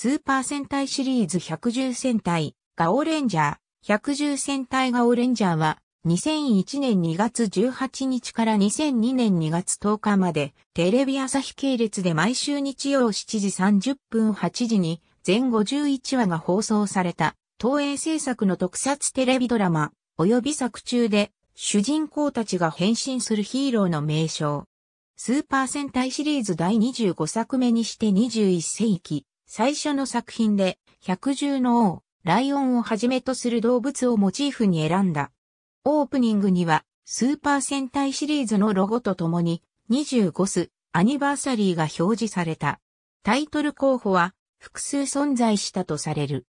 スーパー戦隊シリーズ110戦隊ガオレンジャー。110戦隊ガオレンジャーは2001年2月18日から2002年2月10日までテレビ朝日系列で毎週日曜7時30分8時に全51話が放送された東映制作の特撮テレビドラマ及び作中で主人公たちが変身するヒーローの名称。スーパー戦隊シリーズ第25作目にして21世紀最初の作品で百獣の王、ライオンをはじめとする動物をモチーフに選んだ。オープニングにはスーパー戦隊シリーズのロゴとともに25スアニバーサリーが表示された。タイトル候補は複数存在したとされる。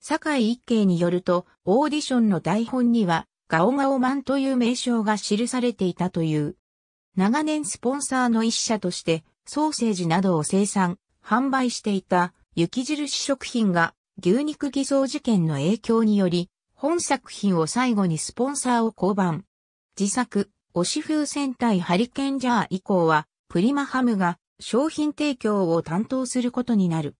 坂井一慶によるとオーディションの台本にはガオガオマンという名称が記されていたという。長年スポンサーの一社としてソーセージなどを生産、販売していた雪印食品が牛肉偽造事件の影響により本作品を最後にスポンサーを降板。自作、推し風戦隊ハリケンジャー以降は、プリマハムが商品提供を担当することになる。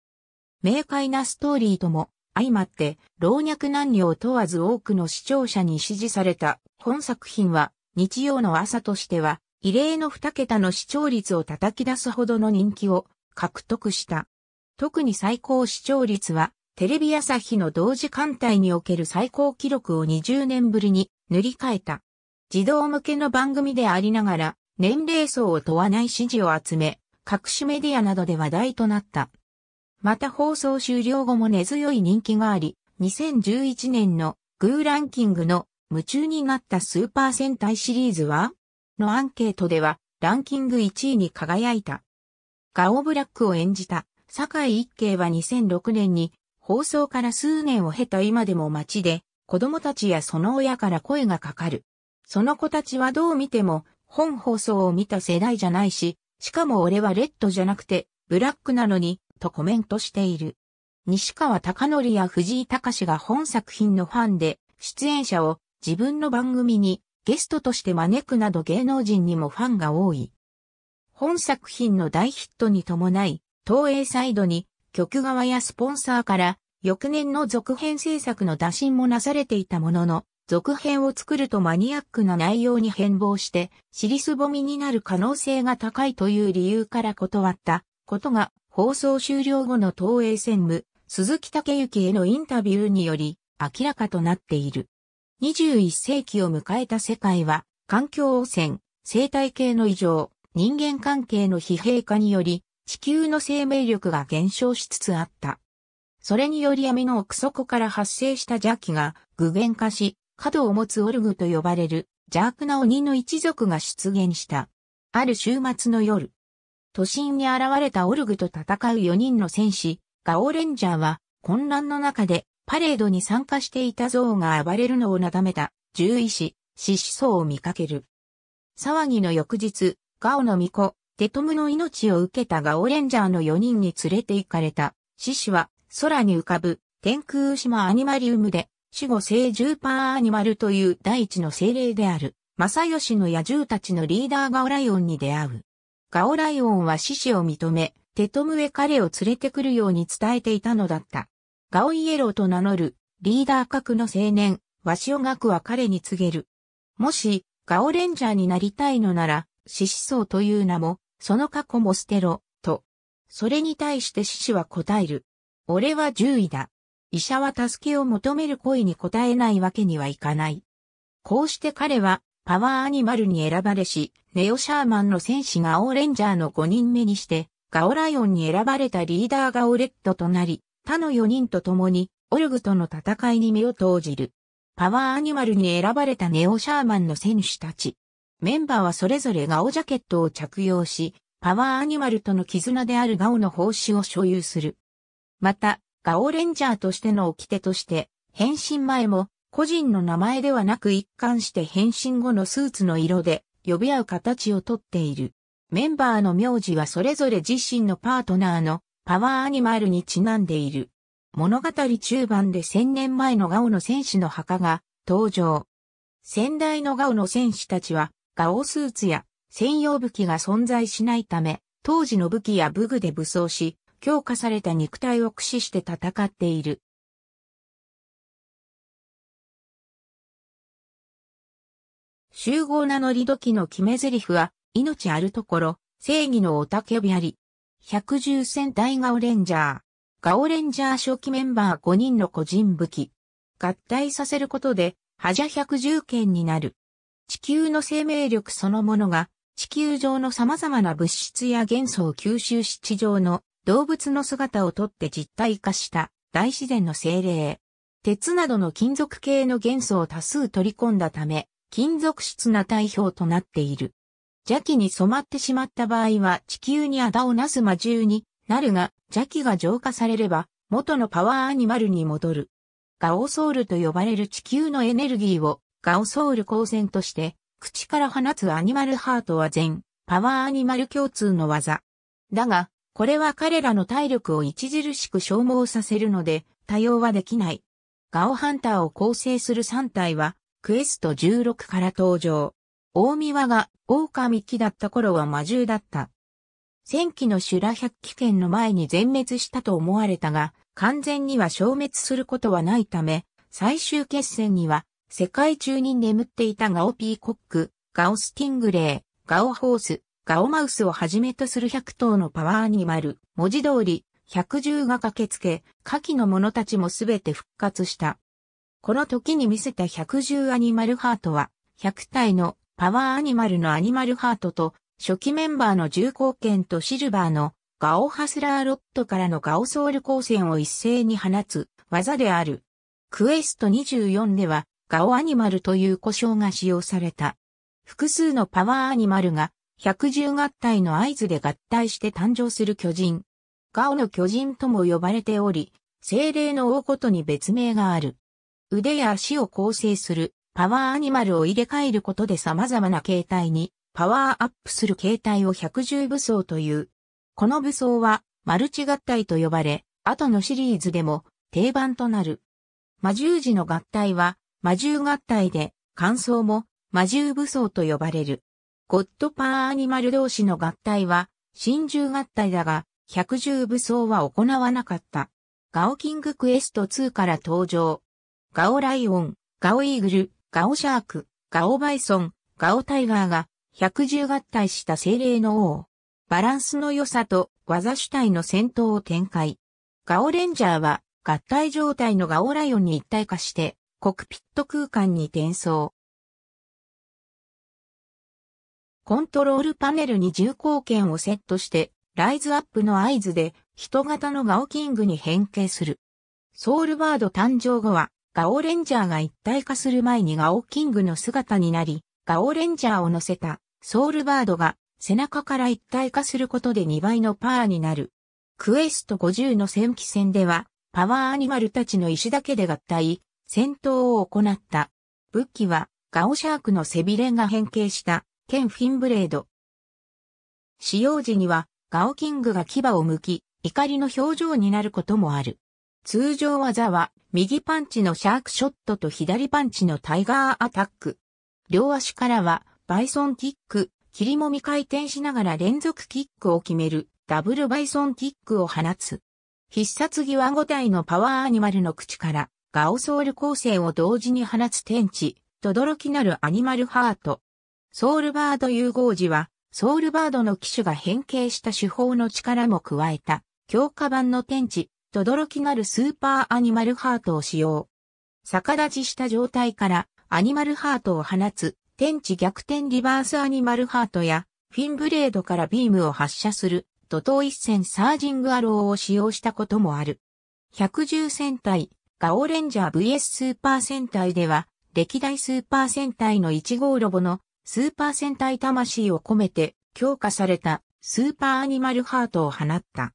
明快なストーリーとも相まって、老若男女問わず多くの視聴者に支持された本作品は、日曜の朝としては、異例の2桁の視聴率を叩き出すほどの人気を獲得した。特に最高視聴率は、テレビ朝日の同時間帯における最高記録を20年ぶりに塗り替えた。児童向けの番組でありながら年齢層を問わない支持を集め、各種メディアなどで話題となった。また放送終了後も根強い人気があり、2011年のグーランキングの夢中になったスーパー戦隊シリーズはのアンケートではランキング1位に輝いた。ガオブラックを演じた坂井一慶は2006年に放送から数年を経た今でも街で子供たちやその親から声がかかる。その子たちはどう見ても本放送を見た世代じゃないし、しかも俺はレッドじゃなくてブラックなのに、とコメントしている。西川貴教や藤井隆が本作品のファンで出演者を自分の番組にゲストとして招くなど芸能人にもファンが多い。本作品の大ヒットに伴い、東映サイドに局側やスポンサーから翌年の続編制作の打診もなされていたものの、続編を作るとマニアックな内容に変貌して尻すぼみになる可能性が高いという理由から断ったことが放送終了後の東映専務鈴木武之へのインタビューにより明らかとなっている。21世紀を迎えた世界は環境汚染、生態系の異常、人間関係の疲弊化により地球の生命力が減少しつつあった。それにより闇の奥底から発生した邪気が具現化し、角を持つオルグと呼ばれる邪悪な鬼の一族が出現した。ある週末の夜、都心に現れたオルグと戦う4人の戦士、ガオレンジャーは混乱の中でパレードに参加していた象が暴れるのをなだめた獣医師、獅子僧を見かける。騒ぎの翌日、ガオの巫女テトムの命を受けたガオレンジャーの4人に連れて行かれた。獅子は空に浮かぶ天空島アニマリウムで死後聖獣パーアニマルという第一の精霊である正義の野獣たちのリーダーガオライオンに出会う。ガオライオンは獅子を認め、テトムへ彼を連れてくるように伝えていたのだった。ガオイエローと名乗るリーダー格の青年、ワシオガクは彼に告げる。もしガオレンジャーになりたいのなら獅子僧という名もその過去も捨てろ、と。それに対して獅子は答える。俺は獣医だ。医者は助けを求める声に応えないわけにはいかない。こうして彼はパワーアニマルに選ばれし、ネオシャーマンの戦士ガオレンジャーの5人目にして、ガオライオンに選ばれたリーダーガオレッドとなり、他の4人と共にオルグとの戦いに身を投じる。パワーアニマルに選ばれたネオシャーマンの戦士たち。メンバーはそれぞれガオジャケットを着用し、パワーアニマルとの絆であるガオの宝石を所有する。また、ガオレンジャーとしての掟として、変身前も個人の名前ではなく一貫して変身後のスーツの色で呼び合う形をとっている。メンバーの名字はそれぞれ自身のパートナーのパワーアニマルにちなんでいる。物語中盤で1000年前のガオの戦士の墓が登場。先代のガオの戦士たちは、ガオスーツや専用武器が存在しないため、当時の武器や武具で武装し、強化された肉体を駆使して戦っている。集合名乗り時の決め台詞は、命あるところ、正義の雄たけびあり。110戦隊ガオレンジャー。ガオレンジャー初期メンバー5人の個人武器。合体させることで、ハジャ110件になる。地球の生命力そのものが、地球上の様々な物質や元素を吸収し地上の動物の姿をとって実体化した大自然の精霊。鉄などの金属系の元素を多数取り込んだため、金属質な体表となっている。邪気に染まってしまった場合は地球にあだをなす魔獣になるが、邪気が浄化されれば元のパワーアニマルに戻る。ガオソウルと呼ばれる地球のエネルギーをガオソウル光線として口から放つアニマルハートは全パワーアニマル共通の技。だが、これは彼らの体力を著しく消耗させるので多用はできない。ガオハンターを構成する3体はクエスト16から登場。大神が狼騎だった頃は魔獣だった。千騎の修羅百騎剣の前に全滅したと思われたが、完全には消滅することはないため、最終決戦には、世界中に眠っていたガオピーコック、ガオスティングレー、ガオホース、ガオマウスをはじめとする100頭のパワーアニマル、文字通り、110が駆けつけ、下記の者たちもすべて復活した。この時に見せた110アニマルハートは、100体のパワーアニマルのアニマルハートと、初期メンバーの重光剣とシルバーのガオハスラーロットからのガオソウル光線を一斉に放つ技である。クエスト24ではガオアニマルという呼称が使用された。複数のパワーアニマルが110合体の合図で合体して誕生する巨人。ガオの巨人とも呼ばれており、精霊の王ごとに別名がある。腕や足を構成する。パワーアニマルを入れ替えることで様々な形態にパワーアップする形態を110武装という。この武装はマルチ合体と呼ばれ、後のシリーズでも定番となる。魔獣時の合体は魔獣合体で、換装も魔獣武装と呼ばれる。ゴッドパワーアニマル同士の合体は神獣合体だが、110武装は行わなかった。ガオキングクエスト2から登場。ガオライオン、ガオイーグル、ガオシャーク、ガオバイソン、ガオタイガーが110合体した精霊の王。バランスの良さと技主体の戦闘を展開。ガオレンジャーは合体状態のガオライオンに一体化してコクピット空間に転送。コントロールパネルに重光剣をセットしてライズアップの合図で人型のガオキングに変形する。ソウルバード誕生後はガオレンジャーが一体化する前にガオキングの姿になり、ガオレンジャーを乗せたソウルバードが背中から一体化することで2倍のパワーになる。クエスト50の戦記戦では、パワーアニマルたちの石だけで合体、戦闘を行った。武器はガオシャークの背びれが変形した剣フィンブレード。使用時にはガオキングが牙を剥き、怒りの表情になることもある。通常技は、右パンチのシャークショットと左パンチのタイガーアタック。両足からは、バイソンキック、霧もみ回転しながら連続キックを決める、ダブルバイソンキックを放つ。必殺技は5体のパワーアニマルの口から、ガオソウル光線を同時に放つ天地、轟なるアニマルハート。ソウルバード融合時は、ソウルバードの機種が変形した手法の力も加えた、強化版の天地。轟なるスーパーアニマルハートを使用。逆立ちした状態からアニマルハートを放つ天地逆転リバースアニマルハートやフィンブレードからビームを発射する怒涛一閃サージングアローを使用したこともある。110戦隊ガオレンジャー vs スーパー戦隊では歴代スーパー戦隊の1号ロボのスーパー戦隊魂を込めて強化されたスーパーアニマルハートを放った。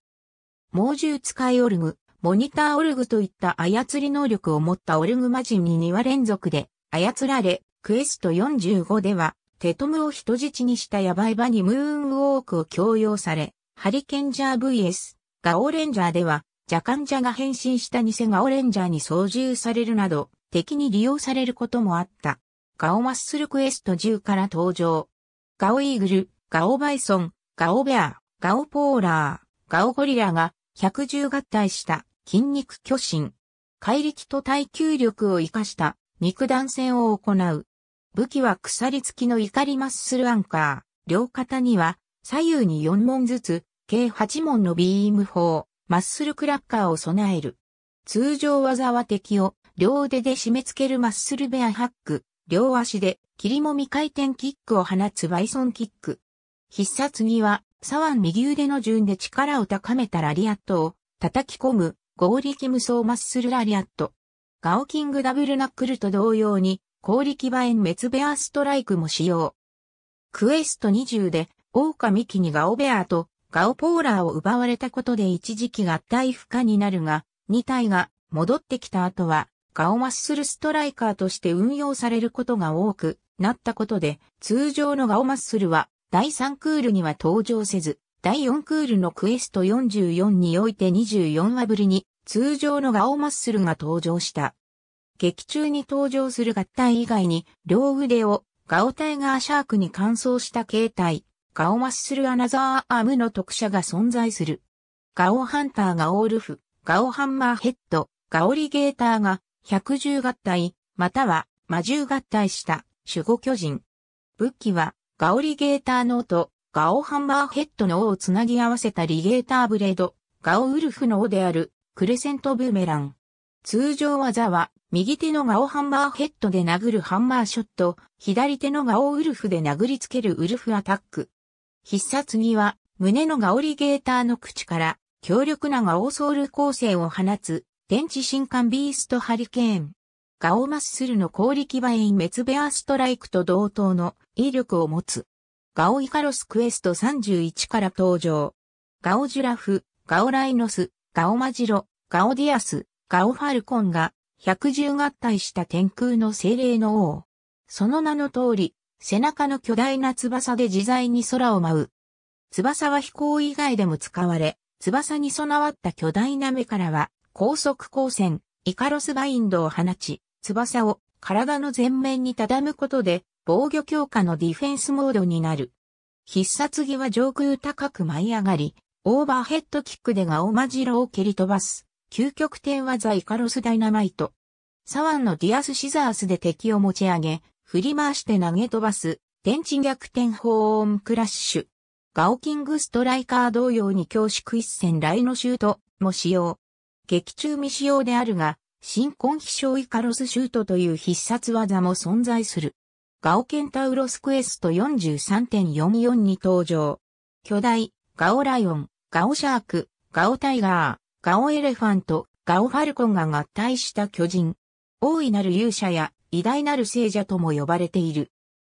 猛獣使いオルグ、モニターオルグといった操り能力を持ったオルグ魔人に2話連続で操られ、クエスト45では、テトムを人質にしたヤバイバにムーンウォークを強要され、ハリケンジャー vs ガオレンジャーでは、ジャカンジャが変身した偽ガオレンジャーに操縦されるなど、敵に利用されることもあった。ガオマッスルクエスト10から登場。ガオイーグル、ガオバイソン、ガオベア、ガオポーラー、ガオゴリラが、110合体した筋肉巨神。怪力と耐久力を生かした肉弾戦を行う。武器は鎖付きの怒りマッスルアンカー。両肩には左右に4門ずつ、計8門のビーム砲、マッスルクラッカーを備える。通常技は敵を両腕で締め付けるマッスルベアハック、両足で霧もみ回転キックを放つバイソンキック。必殺技は左腕右腕の順で力を高めたラリアットを叩き込む合力無双マッスルラリアット。ガオキングダブルナックルと同様に攻力場縁滅ベアストライクも使用。クエスト20で狼騎にガオベアとガオポーラーを奪われたことで一時期合体不可になるが、2体が戻ってきた後は、ガオマッスルストライカーとして運用されることが多くなったことで、通常のガオマッスルは第3クールには登場せず、第4クールのクエスト44において24話ぶりに通常のガオマッスルが登場した。劇中に登場する合体以外に、両腕をガオタイガーシャークに換装した形態、ガオマッスルアナザーアームの特射が存在する。ガオハンターガオルフ。ガオハンマーヘッド、ガオリゲーターが110合体、または魔獣合体した守護巨人。武器はガオリゲーターの尾とガオハンマーヘッドの尾をつなぎ合わせたリゲーターブレード、ガオウルフの尾であるクレセントブーメラン。通常技は右手のガオハンマーヘッドで殴るハンマーショット、左手のガオウルフで殴りつけるウルフアタック。必殺技は胸のガオリゲーターの口から強力なガオソウル光線を放つ、天地神官ビーストハリケーン。ガオマッスルの攻撃バイン滅ベアストライクと同等の威力を持つ。ガオイカロスクエスト31から登場。ガオジュラフ、ガオライノス、ガオマジロ、ガオディアス、ガオファルコンが110合体した天空の精霊の王。その名の通り、背中の巨大な翼で自在に空を舞う。翼は飛行以外でも使われ、翼に備わった巨大な目からは、高速光線、イカロスバインドを放ち、翼を体の前面に畳むことで、防御強化のディフェンスモードになる。必殺技は上空高く舞い上がり、オーバーヘッドキックでガオマジロを蹴り飛ばす、究極点技イカロスダイナマイト。左腕のディアスシザースで敵を持ち上げ、振り回して投げ飛ばす、天地逆転ホーンクラッシュ。ガオキングストライカー同様に強縮一戦ライノシュートも使用。劇中未使用であるが、新婚飛翔イカロスシュートという必殺技も存在する。ガオケンタウロスクエスト 43.44 に登場。巨大、ガオライオン、ガオシャーク、ガオタイガー、ガオエレファント、ガオファルコンが合体した巨人。大いなる勇者や偉大なる聖者とも呼ばれている。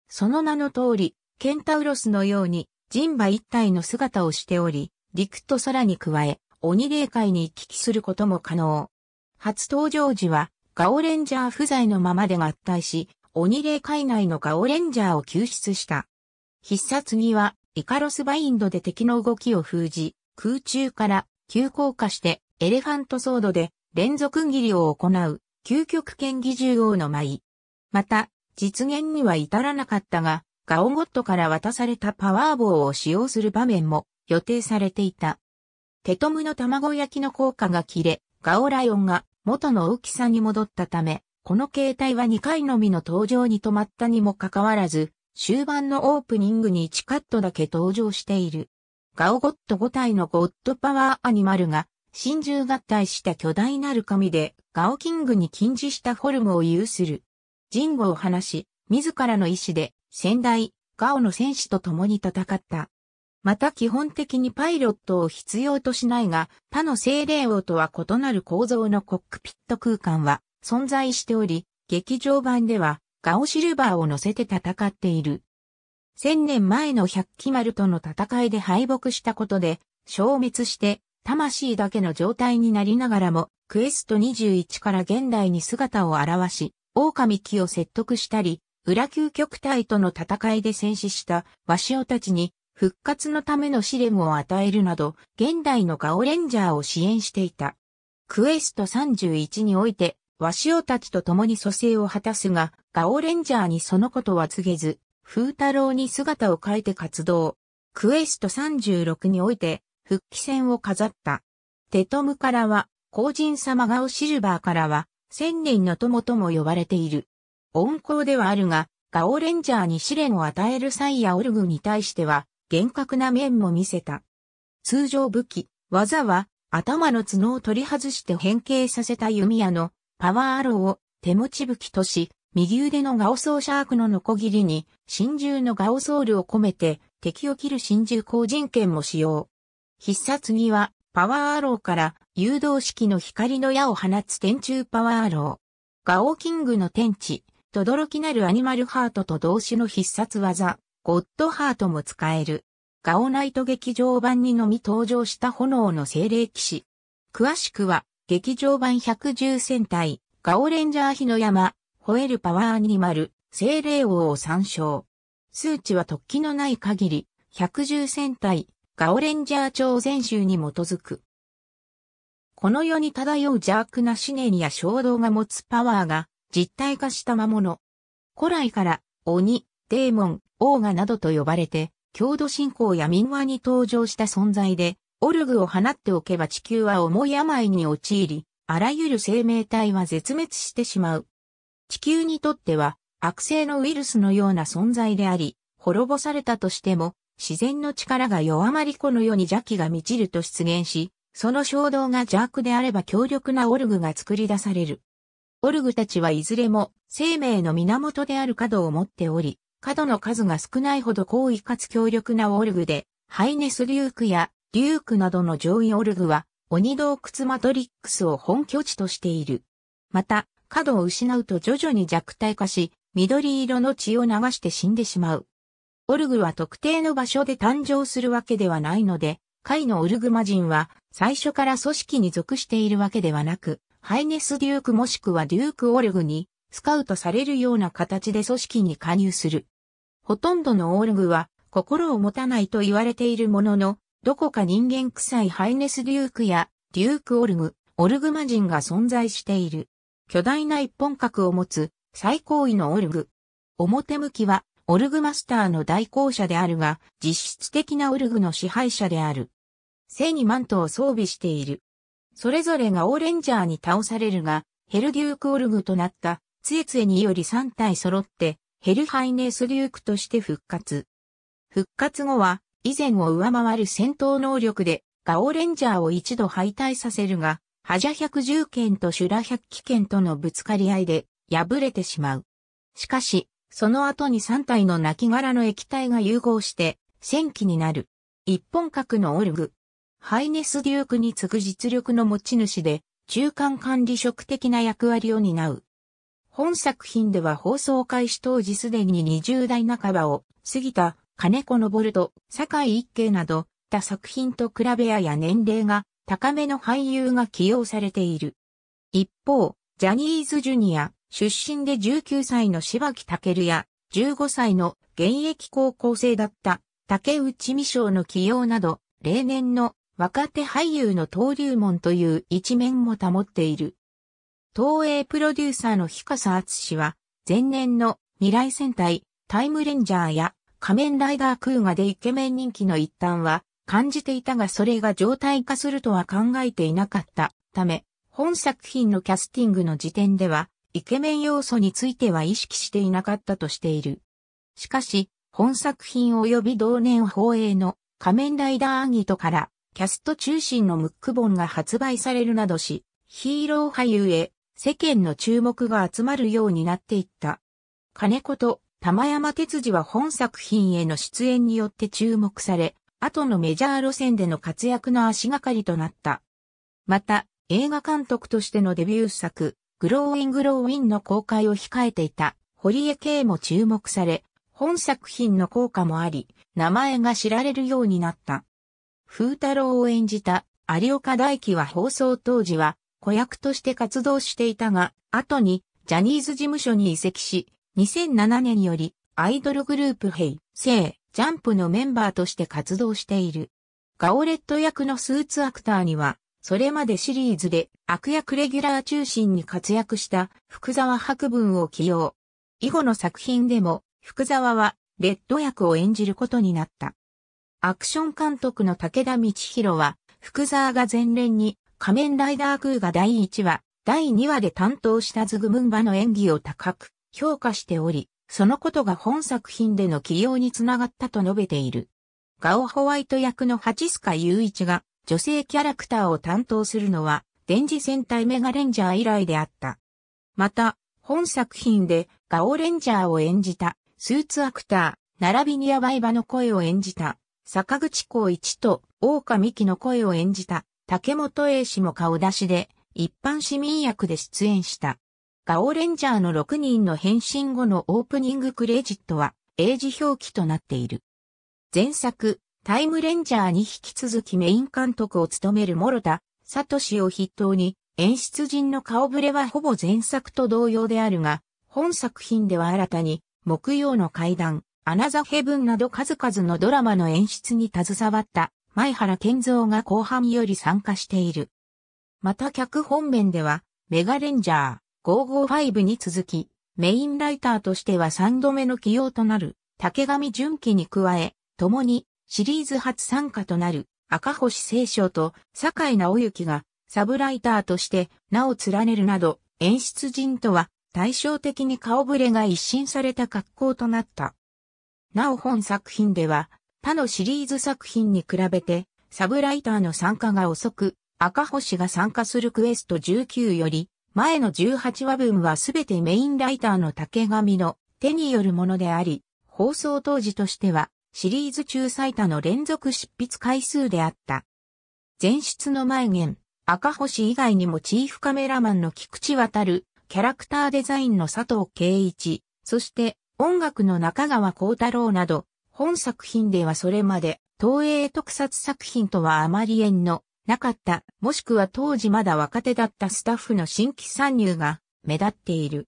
その名の通り、ケンタウロスのように、人馬一体の姿をしており、陸と空に加え、鬼霊界に行き来することも可能。初登場時は、ガオレンジャー不在のままで合体し、鬼霊界内のガオレンジャーを救出した。必殺技は、イカロスバインドで敵の動きを封じ、空中から急降下して、エレファントソードで連続斬りを行う、究極剣技獣王の舞。また、実現には至らなかったが、ガオゴッドから渡されたパワー棒を使用する場面も予定されていた。テトムの卵焼きの効果が切れ、ガオライオンが元の大きさに戻ったため、この形態は2回のみの登場に止まったにもかかわらず、終盤のオープニングに1カットだけ登場している。ガオゴッド5体のゴッドパワーアニマルが、神獣合体した巨大なる神で、ガオキングに近似したフォルムを有する。ジンゴを放し、自らの意志で、先代、ガオの戦士と共に戦った。また基本的にパイロットを必要としないが、他の精霊王とは異なる構造のコックピット空間は存在しており、劇場版ではガオシルバーを乗せて戦っている。1000年前の百鬼丸との戦いで敗北したことで、消滅して魂だけの状態になりながらも、クエスト21から現代に姿を現し、狼騎を説得したり、裏究極体との戦いで戦死したワシオたちに復活のための試練を与えるなど、現代のガオレンジャーを支援していた。クエスト31において、ワシオたちと共に蘇生を果たすが、ガオレンジャーにそのことは告げず、風太郎に姿を変えて活動。クエスト36において、復帰戦を飾った。テトムからは、荒神様ガオシルバーからは、千年の友とも呼ばれている。温厚ではあるが、ガオレンジャーに試練を与える際やオルグに対しては、厳格な面も見せた。通常武器、技は、頭の角を取り外して変形させた弓矢のパワーアローを手持ち武器とし、右腕のガオソーシャークのノコギリに真珠のガオソールを込めて敵を切る真珠光人剣も使用。必殺技はパワーアローから誘導式の光の矢を放つ天柱パワーアロー。ガオキングの天地、轟なるアニマルハートと同種の必殺技、ゴッドハートも使える。ガオナイト劇場版にのみ登場した炎の精霊騎士。詳しくは、劇場版110戦隊、ガオレンジャー火の山、吠えるパワーアニマル、精霊王を参照。数値は突起のない限り、110戦隊、ガオレンジャー超全集に基づく。この世に漂う邪悪な思念や衝動が持つパワーが、実体化した魔物。古来から、鬼、デーモン、オーガなどと呼ばれて、郷土信仰や民話に登場した存在で、オルグを放っておけば地球は重い病に陥り、あらゆる生命体は絶滅してしまう。地球にとっては悪性のウイルスのような存在であり、滅ぼされたとしても、自然の力が弱まりこの世に邪気が満ちると出現し、その衝動が邪悪であれば強力なオルグが作り出される。オルグたちはいずれも生命の源である角を持っており、角の数が少ないほど高位かつ強力なオルグで、ハイネスリュークやリュークなどの上位オルグは、鬼洞窟マトリックスを本拠地としている。また、角を失うと徐々に弱体化し、緑色の血を流して死んでしまう。オルグは特定の場所で誕生するわけではないので、下位のオルグマ人は最初から組織に属しているわけではなく、ハイネスデュークもしくはデュークオルグに、スカウトされるような形で組織に加入する。ほとんどのオルグは心を持たないと言われているものの、どこか人間臭いハイネスデュークやデュークオルグ、オルグマ人が存在している。巨大な一本角を持つ最高位のオルグ。表向きはオルグマスターの代行者であるが、実質的なオルグの支配者である。背にマントを装備している。それぞれがオレンジャーに倒されるが、ヘルデュークオルグとなった。杖杖により3体揃って、ヘルハイネスリュークとして復活。復活後は、以前を上回る戦闘能力で、ガオレンジャーを一度敗退させるが、ハジャ110剣とシュラ100騎剣とのぶつかり合いで、敗れてしまう。しかし、その後に3体の亡骸の液体が融合して、戦機になる。一本格のオルグ。ハイネスデュークに次ぐ実力の持ち主で、中間管理職的な役割を担う。本作品では放送開始当時すでに20代半ばを過ぎた金子昇と酒井一慶など他作品と比べや年齢が高めの俳優が起用されている。一方、ジャニーズジュニア出身で19歳の柴木健や15歳の現役高校生だった竹内美翔の起用など例年の若手俳優の登竜門という一面も保っている。東映プロデューサーの日笠敦は、前年の未来戦隊、タイムレンジャーや仮面ライダークウガでイケメン人気の一端は感じていたがそれが常態化するとは考えていなかったため、本作品のキャスティングの時点では、イケメン要素については意識していなかったとしている。しかし、本作品及び同年放映の仮面ライダーアギトから、キャスト中心のムック本が発売されるなどし、ヒーロー俳優へ、世間の注目が集まるようになっていった。金子と玉山哲司は本作品への出演によって注目され、後のメジャー路線での活躍の足がかりとなった。また、映画監督としてのデビュー作、グローイングローインの公開を控えていた堀江圭も注目され、本作品の効果もあり、名前が知られるようになった。風太郎を演じた有岡大貴は放送当時は、子役として活動していたが、後にジャニーズ事務所に移籍し、2007年よりアイドルグループ Hey! Say! JUMP のメンバーとして活動している。ガオレット役のスーツアクターには、それまでシリーズで悪役レギュラー中心に活躍した福沢博文を起用。以後の作品でも福沢はレッド役を演じることになった。アクション監督の武田道弘は、福沢が前年に仮面ライダークーガ第1話、第2話で担当したズグムンバの演技を高く評価しており、そのことが本作品での起用につながったと述べている。ガオ・ホワイト役の蜂須賀雄一が女性キャラクターを担当するのは、電磁戦隊メガレンジャー以来であった。また、本作品でガオレンジャーを演じたスーツアクター、並びにヤバイバの声を演じた坂口孝一と大岡美紀の声を演じた竹本英氏も顔出しで一般市民役で出演した。ガオレンジャーの6人の変身後のオープニングクレジットは英字表記となっている。前作、タイムレンジャーに引き続きメイン監督を務める諸田聡を筆頭に演出陣の顔ぶれはほぼ前作と同様であるが、本作品では新たに木曜の怪談、アナザーヘブンなど数々のドラマの演出に携わった前原健三が後半より参加している。また脚本面ではメガレンジャー555に続きメインライターとしては3度目の起用となる竹上純喜に加え、共にシリーズ初参加となる赤星聖章と酒井直之がサブライターとして名を連ねるなど、演出陣とは対照的に顔ぶれが一新された格好となった。なお本作品では他のシリーズ作品に比べてサブライターの参加が遅く、赤星が参加するクエスト19より前の18話分はすべてメインライターの竹上の手によるものであり、放送当時としてはシリーズ中最多の連続執筆回数であった。前出の前言、赤星以外にもチーフカメラマンの菊池渉、キャラクターデザインの佐藤圭一、そして音楽の中川幸太郎など、本作品ではそれまで東映特撮作品とはあまり縁のなかった、もしくは当時まだ若手だったスタッフの新規参入が目立っている。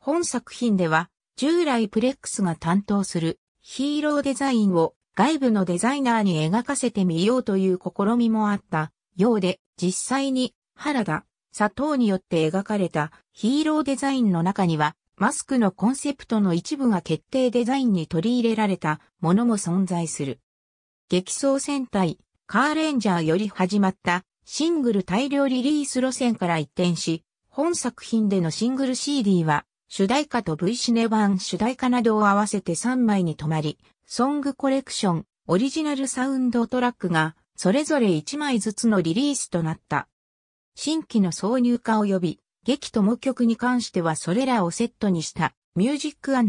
本作品では従来プレックスが担当するヒーローデザインを外部のデザイナーに描かせてみようという試みもあったようで、実際に原田、佐藤によって描かれたヒーローデザインの中にはマスクのコンセプトの一部が決定デザインに取り入れられたものも存在する。激走戦隊カーレンジャーより始まったシングル大量リリース路線から一転し、本作品でのシングル CD は主題歌と V シネ版主題歌などを合わせて3枚に止まり、ソングコレクション、オリジナルサウンドトラックがそれぞれ1枚ずつのリリースとなった。新規の挿入歌及び、劇とも曲に関してはそれらをセットにしたミュージック&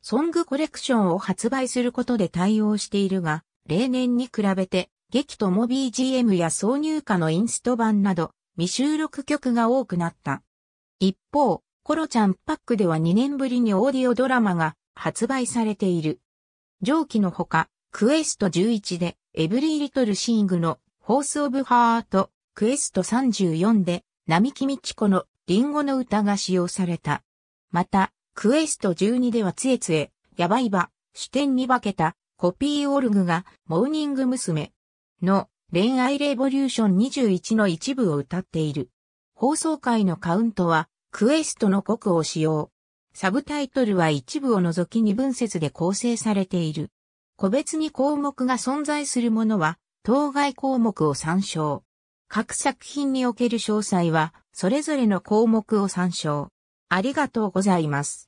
ソングコレクションを発売することで対応しているが、例年に比べて劇とも BGM や挿入歌のインスト版など未収録曲が多くなった。一方、コロちゃんパックでは2年ぶりにオーディオドラマが発売されている。上記のほか、クエスト11でエブリーリトルシーイングのホースオブハート、クエスト34で並木道子のリンゴの歌が使用された。また、クエスト12ではつえつえ、ヤバイバ、主典に化けたコピーオルグがモーニング娘。の恋愛レボリューション21の一部を歌っている。放送回のカウントはクエストの国を使用。サブタイトルは一部を除き2分節で構成されている。個別に項目が存在するものは、当該項目を参照。各作品における詳細は、それぞれの項目を参照。ありがとうございます。